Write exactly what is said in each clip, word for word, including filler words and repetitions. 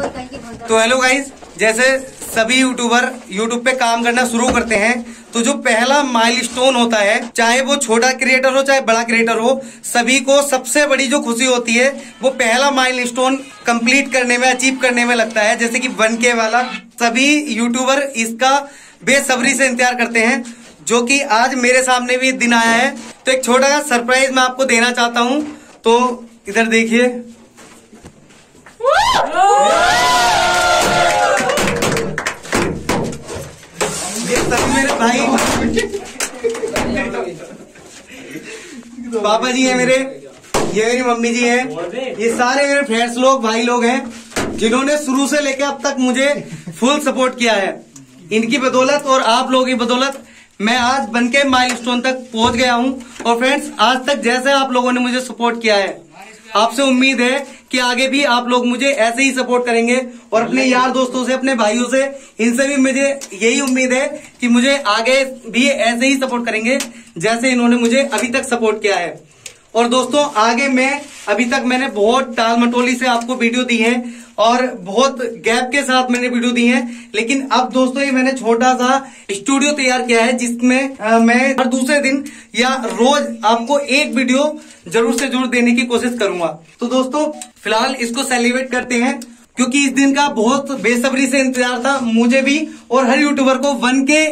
तो hello guys, जैसे सभी यूट्यूबर यूट्यूब पे काम करना शुरू करते हैं तो जो पहला माइलस्टोन होता है, चाहे वो छोटा क्रिएटर हो चाहे बड़ा क्रिएटर हो, सभी को सबसे बड़ी जो खुशी होती है वो पहला माइलस्टोन कंप्लीट करने में, अचीव करने में लगता है। जैसे कि वन के वाला, सभी यूट्यूबर इसका बेसब्री से इंतजार करते हैं, जो कि आज मेरे सामने भी दिन आया है। तो एक छोटा सा सरप्राइज मैं आपको देना चाहता हूँ, तो इधर देखिए। मेरे भाई पापा जी है मेरे, ये मेरी मम्मी जी है, ये सारे मेरे फ्रेंड्स लोग, भाई लोग हैं, जिन्होंने शुरू से लेकर अब तक मुझे फुल सपोर्ट किया है। इनकी बदौलत और आप लोगों की बदौलत मैं आज बनके माइलस्टोन तक पहुंच गया हूं। और फ्रेंड्स, आज तक जैसे आप लोगों ने मुझे सपोर्ट किया है, आपसे उम्मीद है कि आगे भी आप लोग मुझे ऐसे ही सपोर्ट करेंगे। और अपने यार दोस्तों से, अपने भाइयों से, इनसे भी मुझे यही उम्मीद है कि मुझे आगे भी ऐसे ही सपोर्ट करेंगे जैसे इन्होंने मुझे अभी तक सपोर्ट किया है। और दोस्तों, आगे मैं अभी तक मैंने बहुत टाल मटोली से आपको वीडियो दी है और बहुत गैप के साथ मैंने वीडियो दी है, लेकिन अब दोस्तों ये मैंने छोटा सा स्टूडियो तैयार किया है जिसमें आ, मैं हर दूसरे दिन या रोज आपको एक वीडियो जरूर से जरूर देने की कोशिश करूंगा। तो दोस्तों, फिलहाल इसको सेलिब्रेट करते हैं, क्योंकि इस दिन का बहुत बेसब्री से इंतजार था मुझे भी और हर यूट्यूबर को। वन के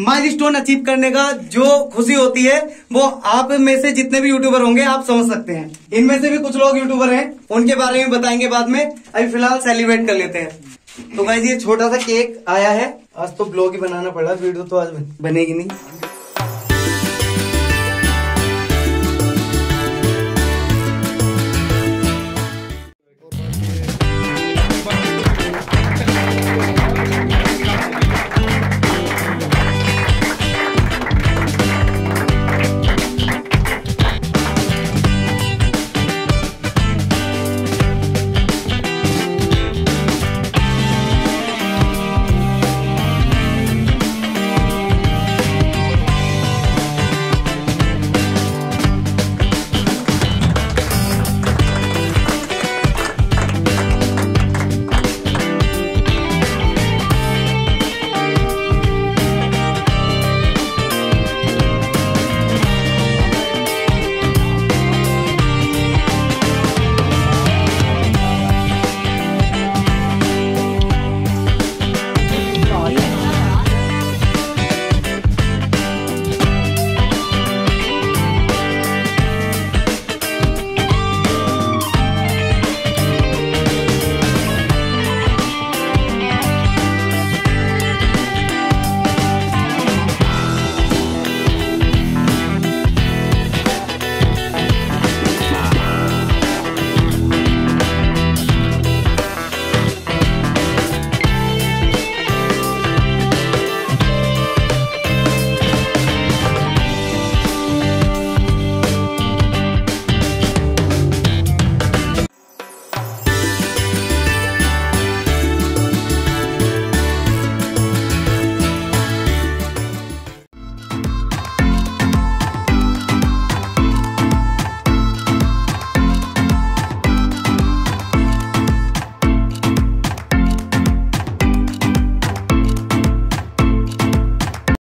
माइलस्टोन अचीव करने का जो खुशी होती है वो आप में से जितने भी यूट्यूबर होंगे आप समझ सकते हैं। इनमें से भी कुछ लोग यूट्यूबर हैं, उनके बारे में बताएंगे बाद में, अभी फिलहाल सेलिब्रेट कर लेते हैं। तो गाइस, ये छोटा सा केक आया है। आज तो ब्लॉग ही बनाना पड़ा, वीडियो तो आज बनेगी नहीं।